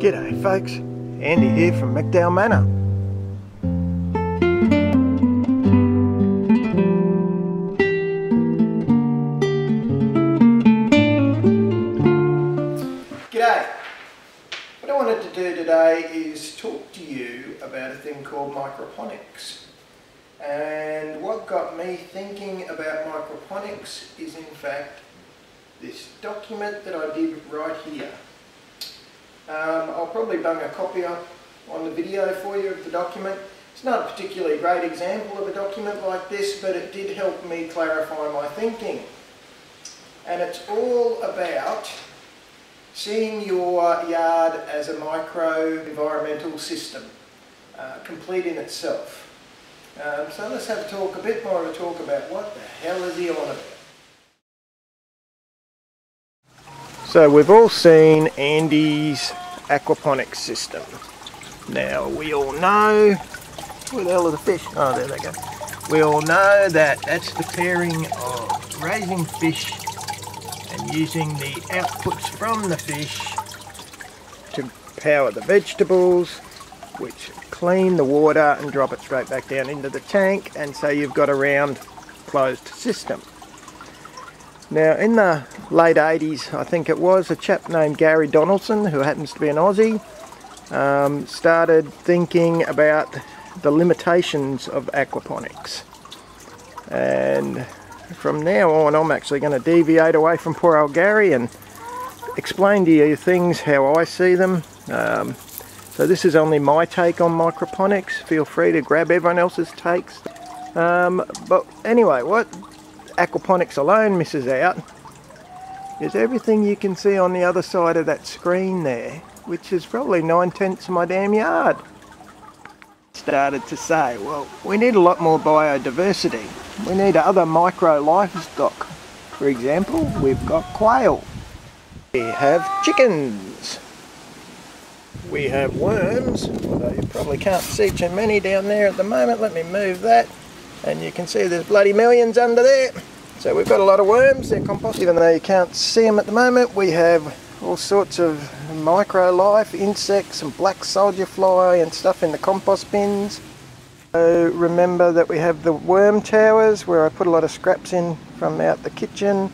G'day folks, Andy here from McDowell Manor. G'day. What I wanted to do today is talk to you about a thing called microponics. And what got me thinking about microponics is in fact this document that I did right here. I'll probably bung a copy up on the video for you of the document. It's not a particularly great example of a document like this, but it did help me clarify my thinking. And it's all about seeing your yard as a micro-environmental system, complete in itself. So let's have a bit more of a talk about what the hell is he on about. So we've all seen Andy's aquaponics system. Now we all know, where the hell are the fish? Oh, there they go. We all know that that's the pairing of raising fish and using the outputs from the fish to power the vegetables, which clean the water and drop it straight back down into the tank, and so you've got a round closed system. Now in the late 80s, I think it was, a chap named Gary Donaldson, who happens to be an Aussie, started thinking about the limitations of aquaponics. And from now on I'm actually going to deviate away from poor old Gary and explain to you things how I see them. So this is only my take on microponics. Feel free to grab everyone else's takes. But anyway, what aquaponics alone misses out is everything you can see on the other side of that screen there, which is probably 9/10 of my damn yard. Started to say, well, we need a lot more biodiversity. We need other micro livestock. For example, we've got quail. We have chickens. We have worms, although you probably can't see too many down there at the moment. Let me move that. And you can see there's bloody millions under there. So we've got a lot of worms, they're compost. Even though you can't see them at the moment, we have all sorts of micro-life, insects and black soldier fly and stuff in the compost bins. So remember that we have the worm towers where I put a lot of scraps in from out the kitchen.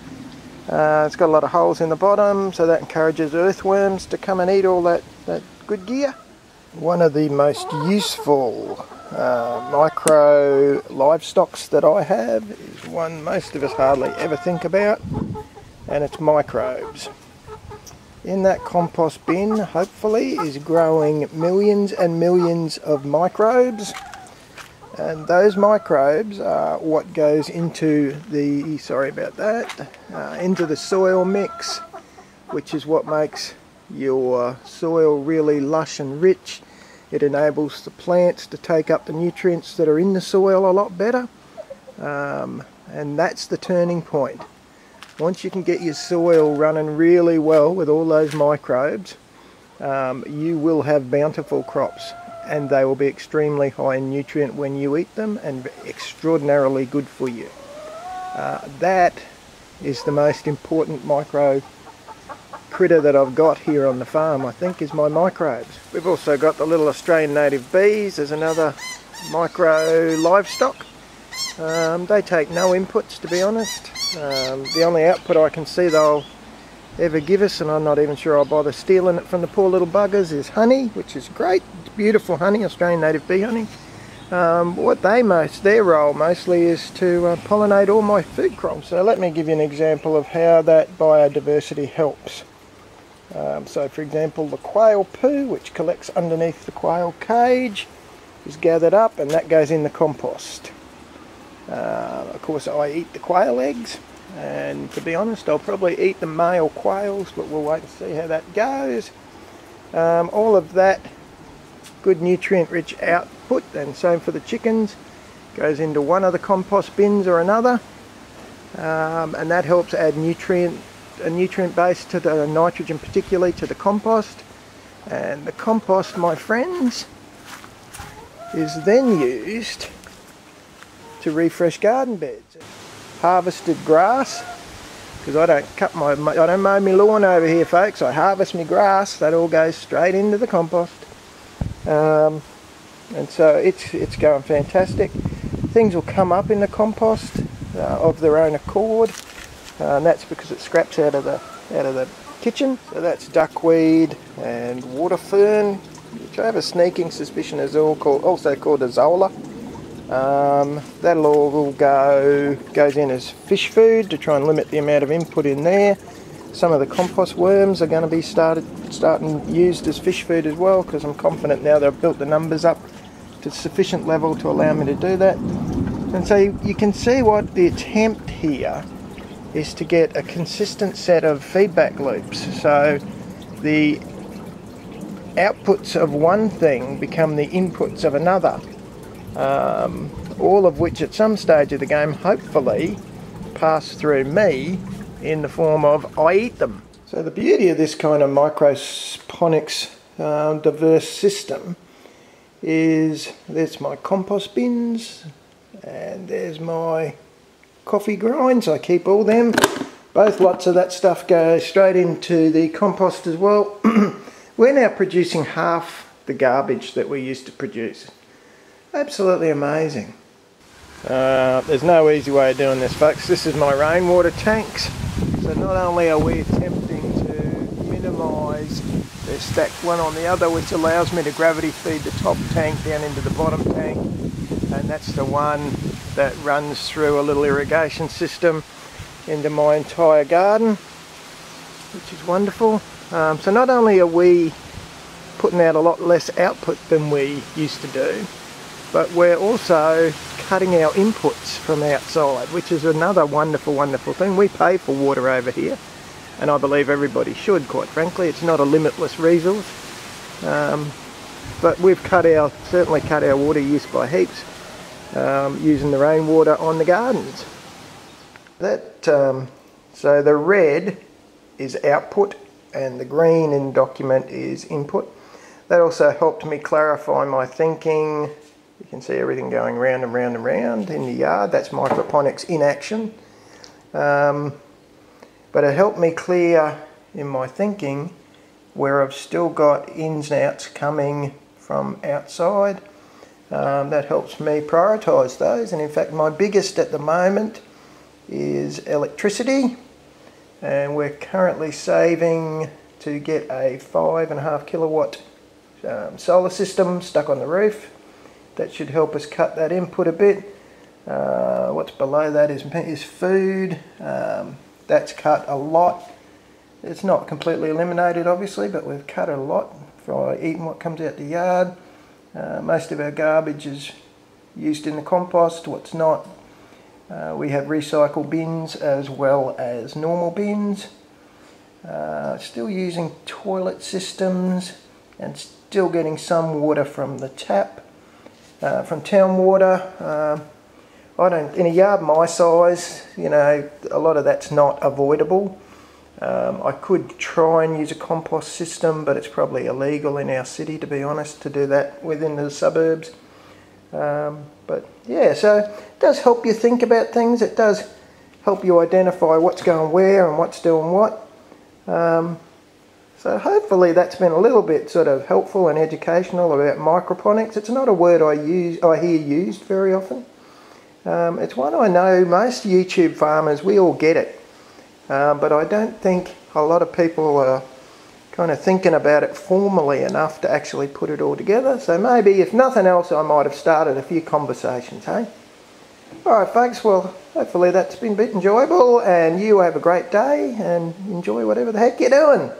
It's got a lot of holes in the bottom, so that encourages earthworms to come and eat all that good gear. One of the most useful micro livestocks that I have is one most of us hardly ever think about, and it's microbes. In that compost bin, hopefully, is growing millions and millions of microbes, and those microbes are what goes into the, sorry about that, into the soil mix, which is what makes your soil really lush and rich. It enables the plants to take up the nutrients that are in the soil a lot better, and that's the turning point. Once you can get your soil running really well with all those microbes, you will have bountiful crops, and they will be extremely high in nutrient when you eat them and extraordinarily good for you. That is the most important micro critter that I've got here on the farm, I think, is my microbes. We've also got the little Australian native bees as another micro livestock. They take no inputs, to be honest. The only output I can see they'll ever give us, and I'm not even sure I'll bother stealing it from the poor little buggers, is honey, which is great. It's beautiful honey, Australian native bee honey. Their role mostly is to pollinate all my food crops. So let me give you an example of how that biodiversity helps. So for example, the quail poo, which collects underneath the quail cage, is gathered up and that goes in the compost. Of course I eat the quail eggs, and to be honest I'll probably eat the male quails, but we'll wait and see how that goes. All of that good nutrient rich output, and same for the chickens, goes into one of the compost bins or another, and that helps add a nutrient base to the nitrogen, particularly to the compost. And the compost, my friends, is then used to refresh garden beds. Harvested grass because I don't cut I don't mow my lawn over here, folks. I harvest my grass. That all goes straight into the compost, and so it's going fantastic. Things will come up in the compost of their own accord, and that's because it scraps out of the kitchen. So that's duckweed and water fern, which I have a sneaking suspicion is also called azolla. That'll all goes in as fish food to try and limit the amount of input in there. Some of the compost worms are going to be starting used as fish food as well, because I'm confident now that I've built the numbers up to sufficient level to allow me to do that. And so you can see what the attempt here is to get a consistent set of feedback loops, so the outputs of one thing become the inputs of another, all of which at some stage of the game hopefully pass through me in the form of I eat them. So the beauty of this kind of microponics diverse system is there's my compost bins and there's my coffee grinds. I keep all them. Both lots of that stuff go straight into the compost as well. We're now producing half the garbage that we used to produce. Absolutely amazing. There's no easy way of doing this, folks. This is my rainwater tanks. So not only are we attempting to minimise, they're stacked one on the other, which allows me to gravity feed the top tank down into the bottom tank, and that's the one that runs through a little irrigation system into my entire garden, which is wonderful. So not only are we putting out a lot less output than we used to do, but we're also cutting our inputs from outside, which is another wonderful, wonderful thing. We pay for water over here, and I believe everybody should, quite frankly. It's not a limitless resource, but we've certainly cut our water use by heaps, using the rainwater on the gardens. So the red is output and the green in document is input. That also helped me clarify my thinking. You can see everything going round and round and round in the yard. That's microponics in action. But it helped me clear in my thinking where I've still got ins and outs coming from outside. That helps me prioritise those, and in fact my biggest at the moment is electricity, and we're currently saving to get a 5.5 kilowatt solar system stuck on the roof. That should help us cut that input a bit. What's below that is food. That's cut a lot. It's not completely eliminated obviously, but we've cut a lot by eating what comes out the yard. Most of our garbage is used in the compost, what's not. We have recycle bins as well as normal bins. Still using toilet systems and still getting some water from the tap, from town water. In a yard my size, you know, a lot of that's not avoidable. I could try and use a compost system, but it's probably illegal in our city, to be honest, to do that within the suburbs. But yeah, so it does help you think about things. It does help you identify what's going where and what's doing what. So hopefully that's been a little bit sort of helpful and educational about microponics. It's not a word I hear used very often. It's one I know most YouTube farmers, we all get it. But I don't think a lot of people are kind of thinking about it formally enough to actually put it all together. So maybe, if nothing else, I might have started a few conversations, hey? Alright folks, well hopefully that's been a bit enjoyable, and you have a great day and enjoy whatever the heck you're doing.